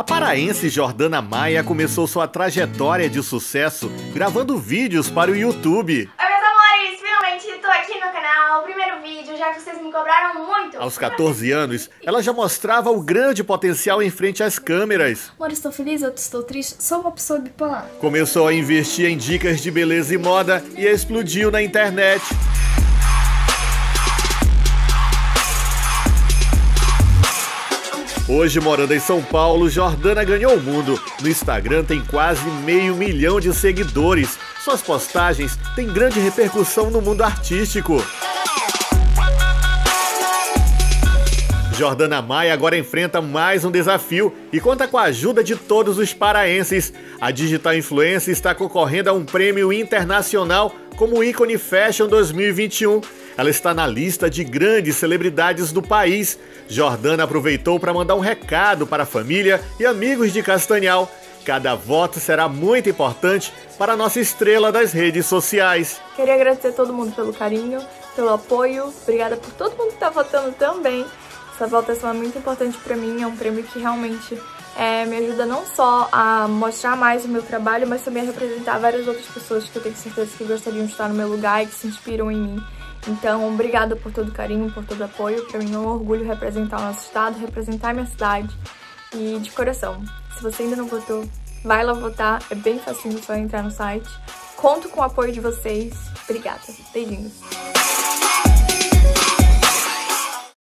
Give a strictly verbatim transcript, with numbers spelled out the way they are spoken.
A paraense Jordana Maia começou sua trajetória de sucesso gravando vídeos para o YouTube. Oi, meus amores! Finalmente estou aqui no canal, o primeiro vídeo, já que vocês me cobraram muito. Aos quatorze anos, ela já mostrava o grande potencial em frente às câmeras. Amor, estou feliz, outro estou triste, sou uma pessoa bipolar. Começou a investir em dicas de beleza e moda e explodiu na internet. Hoje, morando em São Paulo, Jordana ganhou o mundo. No Instagram tem quase meio milhão de seguidores. Suas postagens têm grande repercussão no mundo artístico. Jordana Maia agora enfrenta mais um desafio e conta com a ajuda de todos os paraenses. A digital influencer está concorrendo a um prêmio internacional como o Ícone Fashion dois mil e vinte e um. Ela está na lista de grandes celebridades do país. Jordana aproveitou para mandar um recado para a família e amigos de Castanhal. Cada voto será muito importante para a nossa estrela das redes sociais. Queria agradecer a todo mundo pelo carinho, pelo apoio. Obrigada por todo mundo que está votando também. Essa votação é muito importante para mim. É um prêmio que realmente é, me ajuda não só a mostrar mais o meu trabalho, mas também a representar várias outras pessoas que eu tenho certeza que gostariam de estar no meu lugar e que se inspiram em mim. Então, obrigada por todo o carinho, por todo o apoio. Para mim é um orgulho representar o nosso estado, representar a minha cidade. E de coração, se você ainda não votou, vai lá votar. É bem facinho, só entrar no site. Conto com o apoio de vocês. Obrigada. Beijinhos.